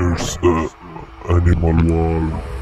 It's the Animal World.